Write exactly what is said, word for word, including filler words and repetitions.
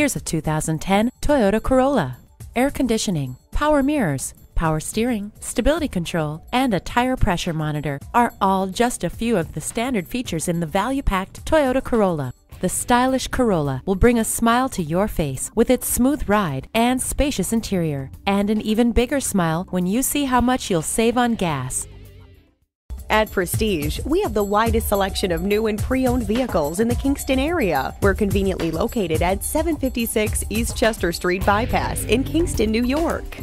Here's a two thousand ten Toyota Corolla. Air conditioning, power mirrors, power steering, stability control, and a tire pressure monitor are all just a few of the standard features in the value-packed Toyota Corolla. The stylish Corolla will bring a smile to your face with its smooth ride and spacious interior, and an even bigger smile when you see how much you'll save on gas. At Prestige, we have the widest selection of new and pre-owned vehicles in the Kingston area. We're conveniently located at seven fifty-six East Chester Street Bypass in Kingston, New York.